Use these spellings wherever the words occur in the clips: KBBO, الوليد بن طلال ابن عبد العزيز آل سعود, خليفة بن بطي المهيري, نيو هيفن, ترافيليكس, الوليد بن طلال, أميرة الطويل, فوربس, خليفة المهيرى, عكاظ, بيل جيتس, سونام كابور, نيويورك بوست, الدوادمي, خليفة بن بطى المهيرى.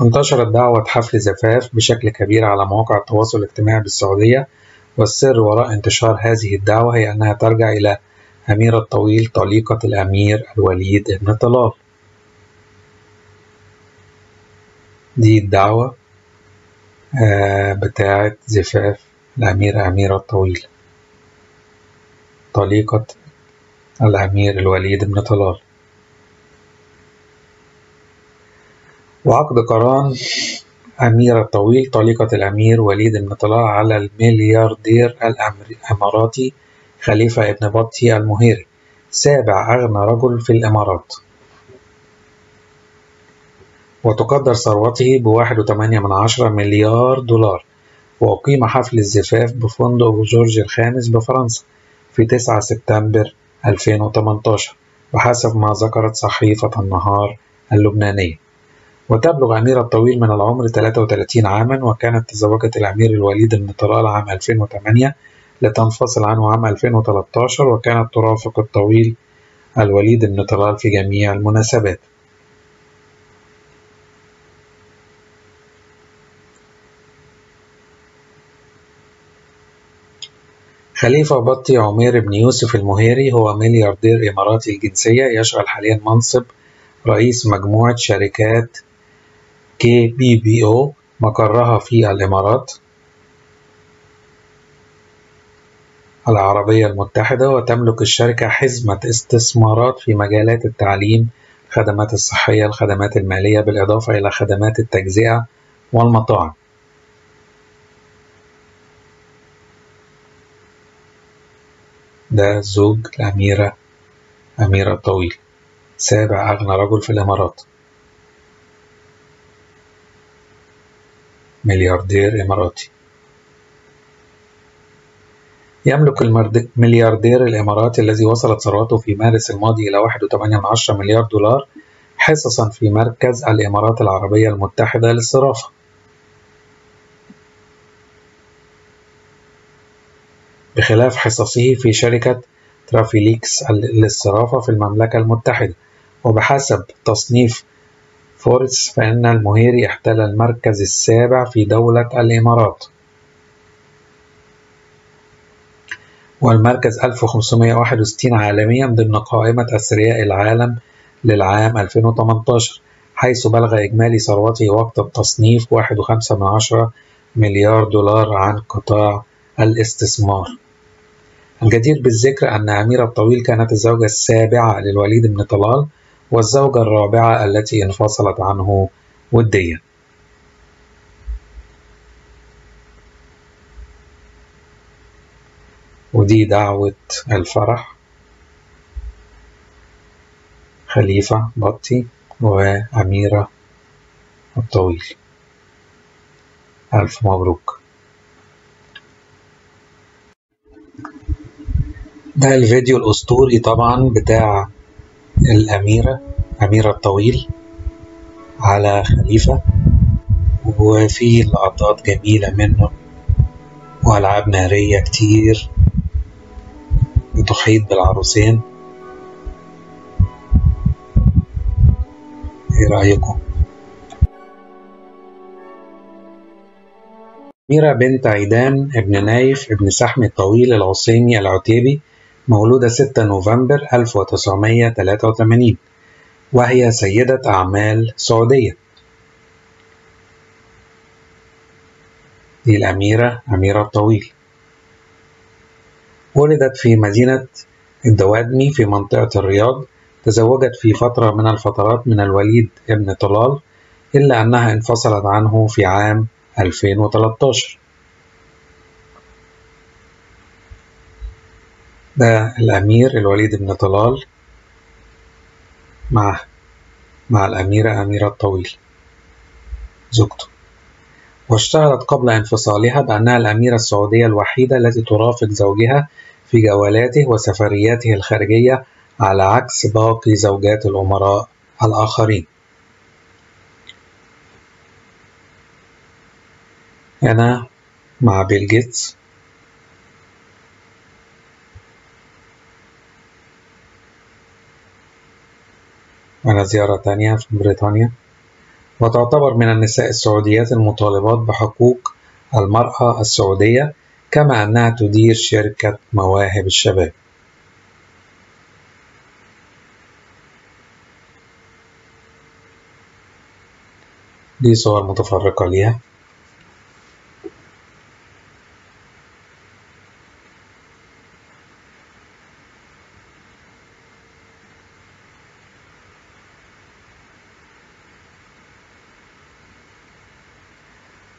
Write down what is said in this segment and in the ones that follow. انتشرت دعوة حفل زفاف بشكل كبير على مواقع التواصل الاجتماعي بالسعودية، والسر وراء انتشار هذه الدعوة هي أنها ترجع إلى أميرة الطويل طليقة الأمير الوليد بن طلال. دي الدعوة بتاعة زفاف الأميرة أميرة الطويل طليقة الأمير الوليد بن طلال. وعقد قران أميرة الطويل طليقة الأمير وليد بن طلال على الملياردير الإماراتي خليفة بن بطي المهيري، سابع أغنى رجل في الإمارات، وتقدر ثروته ب1.8 مليار دولار. وأقيم حفل الزفاف بفندق جورج الخامس بفرنسا في 9 سبتمبر 2018 بحسب ما ذكرت صحيفة النهار اللبنانية. وتبلغ أميرة الطويل من العمر 33 عاما، وكانت تزوجت الأمير الوليد بن طلال عام 2008 لتنفصل عنه عام 2013، وكانت ترافق الطويل الوليد بن طلال في جميع المناسبات. خليفة بطي عمير بن يوسف المهيري هو ملياردير إماراتي الجنسية يشغل حاليا منصب رئيس مجموعة شركات KBBO مقرها في الإمارات العربية المتحدة، وتملك الشركة حزمة استثمارات في مجالات التعليم، الخدمات الصحية، الخدمات المالية، بالإضافة إلى خدمات التجزئة والمطاعم. ده زوج الأميرة أميرة الطويل، سابع أغنى رجل في الإمارات، ملياردير إماراتي. يملك الملياردير الإماراتي الذي وصلت ثروته في مارس الماضي إلى 1.8 مليار دولار حصصا في مركز الإمارات العربية المتحدة للصرافة. بخلاف حصصه في شركة ترافيليكس للصرافة في المملكة المتحدة. وبحسب تصنيف فوربس فإن المهيري احتل المركز السابع في دولة الإمارات والمركز 1561 عالميا ضمن قائمة أثرياء العالم للعام 2018، حيث بلغ إجمالي ثروته وقت التصنيف 1.5 مليار دولار عن قطاع الاستثمار. الجدير بالذكر أن أميرة الطويل كانت الزوجة السابعة للوليد بن طلال والزوجة الرابعة التي انفصلت عنه وديا. ودي دعوة الفرح خليفة بطي وأميرة الطويل. ألف مبروك. ده الفيديو الأسطوري طبعا بتاع الأميرة أميرة الطويل على خليفة، وفيه لقطات جميلة منه وألعاب نارية كتير بتحيط بالعروسين. إيه رأيكم؟ أميرة بنت عيدان ابن نايف ابن سحم الطويل العصيمي العتيبي، مولودة 6 نوفمبر 1983، وهي سيدة أعمال سعودية. دي الأميرة أميرة الطويل. ولدت في مدينة الدوادمي في منطقة الرياض. تزوجت في فترة من الفترات من الوليد بن طلال، إلا أنها انفصلت عنه في عام 2013. ده الأمير الوليد بن طلال مع الأميرة أميرة الطويل زوجته. واشتهرت قبل انفصالها بأنها الأميرة السعودية الوحيدة التي ترافق زوجها في جولاته وسفرياته الخارجية على عكس باقي زوجات الأمراء الآخرين. أنا مع بيل جيتس. وأنا زيارة تانية في بريطانيا وتعتبر من النساء السعوديات المطالبات بحقوق المرأة السعودية، كما أنها تدير شركة مواهب الشباب. دي صور متفرقة ليها.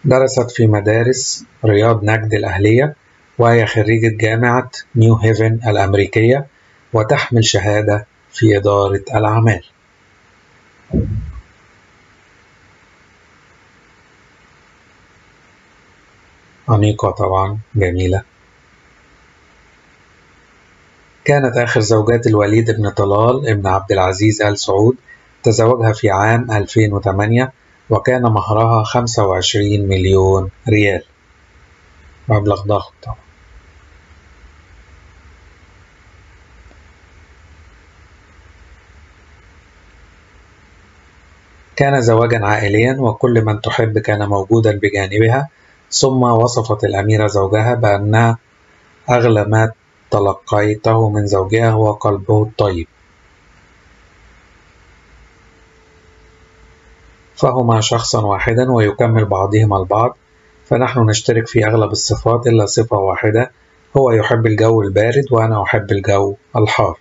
درست في مدارس رياض نجد الأهلية، وهي خريجة جامعة نيو هيفن الأمريكية، وتحمل شهادة في إدارة الأعمال. أنيقة طبعا، جميلة. كانت آخر زوجات الوليد بن طلال ابن عبد العزيز آل سعود، تزوجها في عام 2008، وكان مهرها 25 مليون ريال، مبلغ ضخم طبعا. كان زواجا عائليا، وكل من تحب كان موجودا بجانبها. ثم وصفت الأميرة زوجها بأنها أغلى ما تلقيته من زوجها هو قلبه الطيب، فهما شخصا واحدا ويكمل بعضهما البعض، فنحن نشترك في أغلب الصفات إلا صفة واحدة، هو يحب الجو البارد وأنا أحب الجو الحار.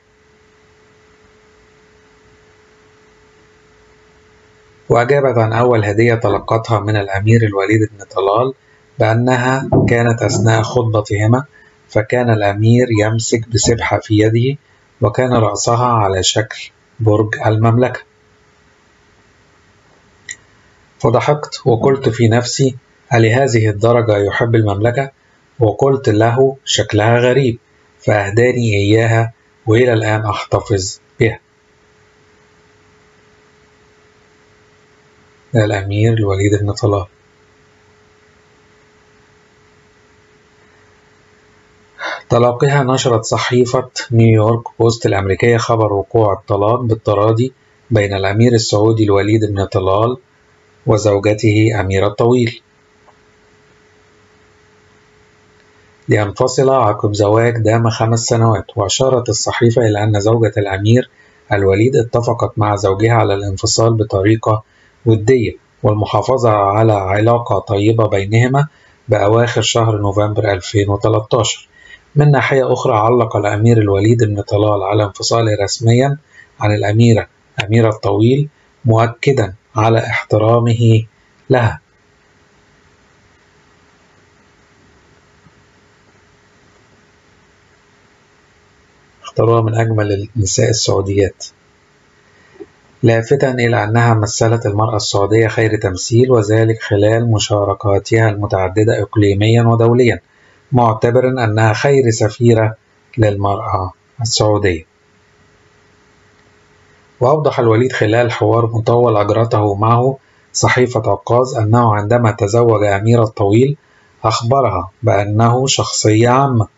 وأجابت عن أول هدية تلقتها من الأمير الوليد بن طلال بأنها كانت أثناء خطبتهما، فكان الأمير يمسك بسبحة في يده، وكان رأسها على شكل برج المملكة، فضحكت وقلت في نفسي: ألهذه الدرجة يحب المملكة؟ وقلت له: شكلها غريب، فأهداني إياها وإلى الآن أحتفظ بها. الأمير الوليد بن طلال. تلاقيها نشرت صحيفة نيويورك بوست الأمريكية خبر وقوع الطلاق بالتراضي بين الأمير السعودي الوليد بن طلال وزوجته أميرة الطويل، لينفصل عقب زواج دام 5 سنوات. وأشارت الصحيفة إلى أن زوجة الأمير الوليد اتفقت مع زوجها على الانفصال بطريقة ودية والمحافظة على علاقة طيبة بينهما بأواخر شهر نوفمبر 2013. من ناحية أخرى، علق الأمير الوليد بن طلال على انفصاله رسميا عن الأميرة أميرة الطويل، مؤكدا على احترامه لها. احترام من أجمل النساء السعوديات، لافتا إلى أنها مثلت المرأة السعودية خير تمثيل، وذلك خلال مشاركاتها المتعددة إقليميا ودوليا، معتبرا أنها خير سفيرة للمرأة السعودية. وأوضح الوليد خلال حوار مطول أجرته معه صحيفة عكاظ أنه عندما تزوج أميرة الطويل أخبرها بأنه شخصية عامة،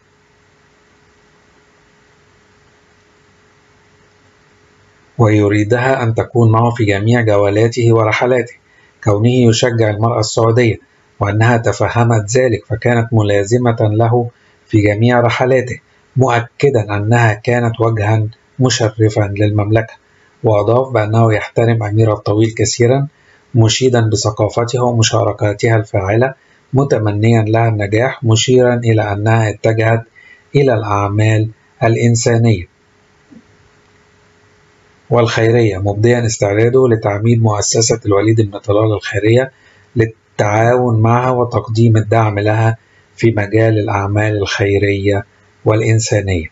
ويريدها أن تكون معه في جميع جولاته ورحلاته، كونه يشجع المرأة السعودية، وأنها تفهمت ذلك فكانت ملازمة له في جميع رحلاته، مؤكدا أنها كانت وجها مشرفا للمملكة. وأضاف بأنه يحترم أميرة الطويل كثيرا، مشيدا بثقافتها ومشاركاتها الفاعلة، متمنيا لها النجاح، مشيرا إلى أنها اتجهت إلى الأعمال الإنسانية والخيرية، مبديا استعداده لتعميد مؤسسة الوليد بن طلال الخيرية للتعاون معها وتقديم الدعم لها في مجال الأعمال الخيرية والإنسانية.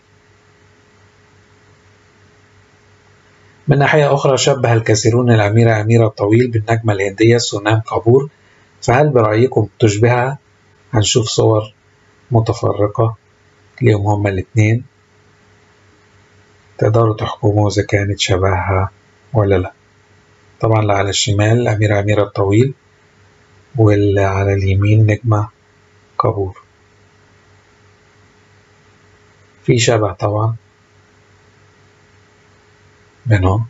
من ناحية أخرى، شبه الكثيرون الأميرة أميرة الطويل بالنجمة الهندية سونام كابور، فهل برأيكم تشبهها؟ هنشوف صور متفرقة ليهم هما الاتنين، تقدروا تحكموا إذا كانت شبهها ولا لأ. طبعا اللي على الشمال الأميرة أميرة الطويل، واللي على اليمين نجمة كابور. في شبه طبعا بينهم.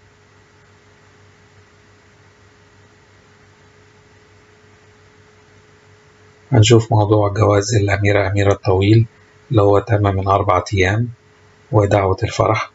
هنشوف موضوع جواز الأميرة الطويل اللي هو تم من 4 أيام ودعوة الفرح.